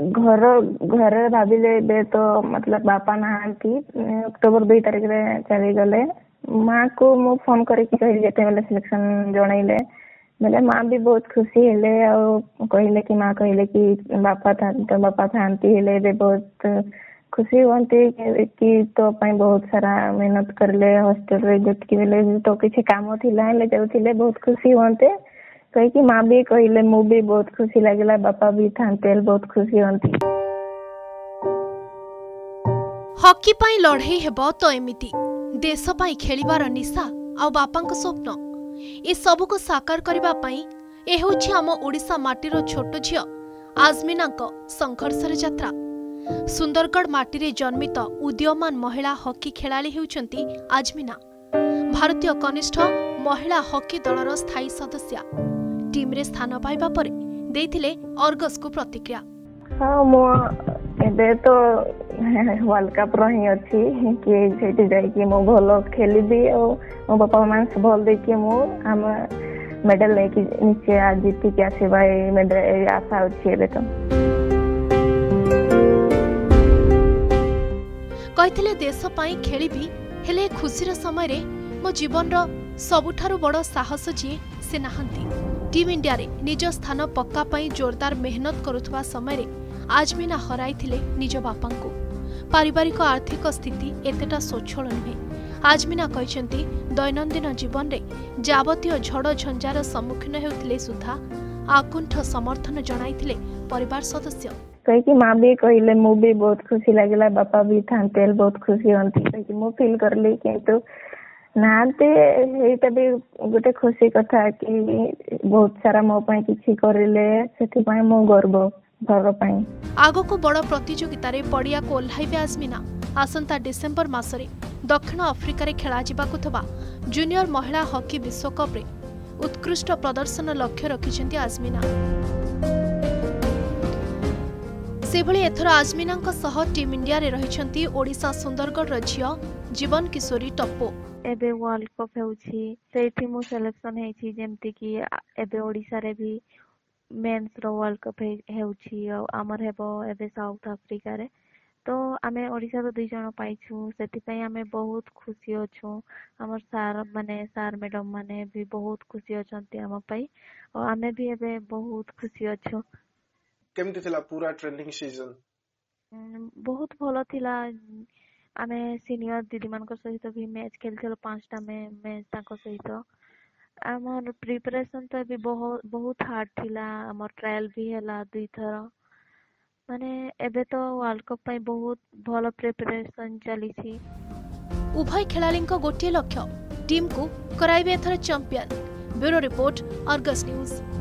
घर घर भाभी तो मतलब बापा नहांती अक्टोबर 2 तारीख चली गले। माँ को मो फोन करके कहली जेते वाला सिलेक्शन जणैले बोले माँ भी बहुत खुशी हेले और कहले कि बापा था तो बापा थांती हेले बे बहुत खुशी होती कि तो पाई बहुत सारा मेहनत करले हॉस्टल रे जतकी बेले तो किसी काम थिला हेले जाउथिले बहुत खुशी होते कही कि माँ भी कहले मु भी बहुत खुशी लगला बापा भी थांतेल बहुत खुशी होती। हॉकी पाई लड़ाई हेबो तो एमिति देश पाई खेलिबार निशा आ बापांक स्वप्न ए सब को साकार करिबा पाई ए होछि हम ओडिसा माटीरो छोट झियो आजमीनांक संघर्ष रे यात्रा। सुंदरगढ़ माटी रे जन्मित उदयमान महिला हॉकी खेलाड़ी हेउचंती आजमीना, भारतीय कनिष्ठ महिला हॉकी दलर स्थायी सदस्य। टीम रे स्थान पाइबा परे देथिले अर्गस को प्रतिक्रिया। हां मो एबे तो वर्ल्ड कप रही अछि कि सेठी जाय कि मो भलो खेलिबी और मो बापा मान से भल दे कि मो हम मेडल लेके नीचे आ जीती के सेवा मेडल आशा अछि। एबे तो कहथिले देश पाई खेलिबी हेले खुशी रे समय रे मो जीवन रो सबुठारु बड़ साहस जी से नहांती। टीम इंडिया रे निज स्थान पक्का पाई जोरदार मेहनत करुवा समय रे आजमीना हराई थिले निज बापा को। पारिवारिक आर्थिक स्थिति एतेटा सोच्छल नुहे। आजमीना कहचंती दैनंदिन जीवन रे जावतीय झड़ झंझार सम्मुखीन हेउथिले सुधा आकुंठ समर्थन जणाइथिले परिवार सदस्य। कहि कि माँ भी कहले मु भी बहुत खुशी लगला बापा भी थांतेल बहुत खुशी होती। कहि कि मु फील करली किंतु नाते एटा भी गोटे खुशी कथा कि बहुत सारा मो पई किछि करले सेति पई मो गर्व घर पई। आगो को बड़ प्रतियोगिता रे पडिया को ओल्हाइबे आजमीना। आसंता डिसेंबर मास रे दक्षिण अफ्रीका रे खेला जिबा को थबा जूनियर महिला हॉकी विश्वकप रे उत्कृष्ट प्रदर्शन लक्ष्य रखिसेंती आजमीना। सेभली एथर आजमीनांक सह टीम इंडिया रे रहिसेंती ओडिसा सुंदरगढ़ रो झियो जीवन किशोरी टप्पो। एबे वर्ल्ड कप हेउची सेठी मु सिलेक्शन हेची जेमति कि एबे ओडिसा रे भी मेंस रो वर्ल्ड कप हेउची और अमर हेबो एबे साउथ अफ्रीका रे तो आमे ओडिसा रो दुई जण पाइछु सेति पई आमे बहुत खुशी अछु। हमर सर माने सर मैडम माने भी बहुत खुशी अछंती हम पई और आमे भी एबे बहुत खुशी अछु। केमति थिला पूरा ट्रेनिंग सीजन? बहुत भलो थिला। आमे सीनियर दीदी मान सहित भी मैच खेलथलो 5टा मैच ताको सहित। हमर प्रिपरेशन तो भी बहुत बहुत हार्ड थिला। हमर ट्रायल भी हला 2 थर माने एबे तो वर्ल्ड कप पई बहुत भलो प्रिपरेशन चली छी। उभय खिलाड़ियों को गोटे लक्ष्य टीम को कराइबे एथर champion. Bureau report Argus news.